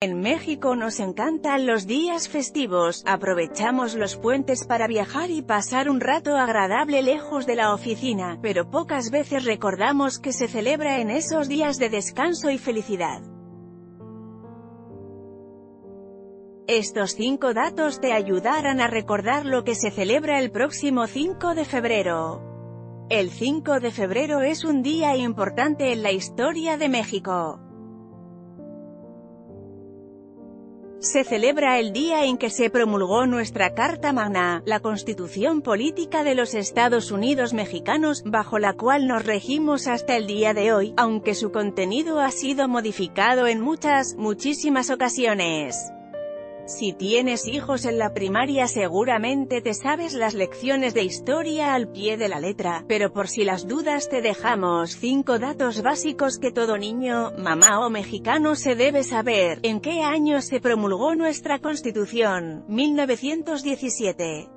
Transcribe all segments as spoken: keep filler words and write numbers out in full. En México nos encantan los días festivos, aprovechamos los puentes para viajar y pasar un rato agradable lejos de la oficina, pero pocas veces recordamos que se celebra en esos días de descanso y felicidad. Estos cinco datos te ayudarán a recordar lo que se celebra el próximo cinco de febrero. El cinco de febrero es un día importante en la historia de México. Se celebra el día en que se promulgó nuestra Carta Magna, la Constitución Política de los Estados Unidos Mexicanos, bajo la cual nos regimos hasta el día de hoy, aunque su contenido ha sido modificado en muchas, muchísimas ocasiones. Si tienes hijos en la primaria seguramente te sabes las lecciones de historia al pie de la letra, pero por si las dudas te dejamos cinco datos básicos que todo niño, mamá o mexicano se debe saber. ¿En qué año se promulgó nuestra Constitución? mil novecientos diecisiete.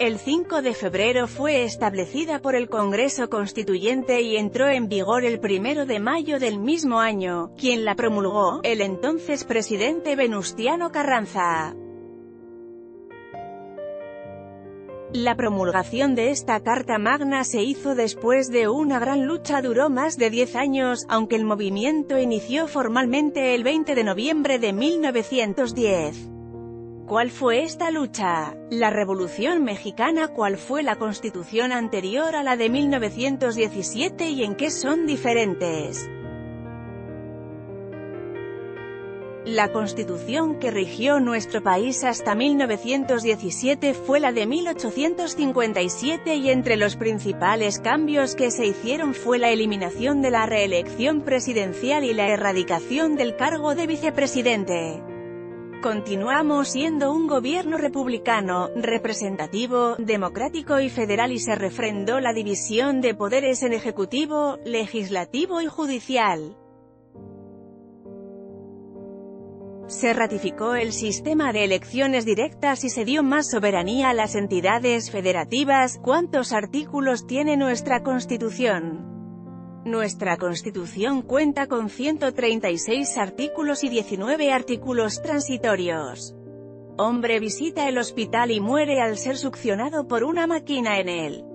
El cinco de febrero fue establecida por el Congreso Constituyente y entró en vigor el primero de mayo del mismo año. Quien la promulgó, el entonces presidente Venustiano Carranza. La promulgación de esta Carta Magna se hizo después de una gran lucha, duró más de diez años, aunque el movimiento inició formalmente el veinte de noviembre de mil novecientos diez. ¿Cuál fue esta lucha? La Revolución Mexicana. ¿Cuál fue la Constitución anterior a la de mil novecientos diecisiete y en qué son diferentes? La Constitución que rigió nuestro país hasta mil novecientos diecisiete fue la de mil ochocientos cincuenta y siete y entre los principales cambios que se hicieron fue la eliminación de la reelección presidencial y la erradicación del cargo de vicepresidente. Continuamos siendo un gobierno republicano, representativo, democrático y federal y se refrendó la división de poderes en ejecutivo, legislativo y judicial. Se ratificó el sistema de elecciones directas y se dio más soberanía a las entidades federativas. ¿Cuántos artículos tiene nuestra Constitución? Nuestra Constitución cuenta con ciento treinta y seis artículos y diecinueve artículos transitorios. Hombre visita el hospital y muere al ser succionado por una máquina en él.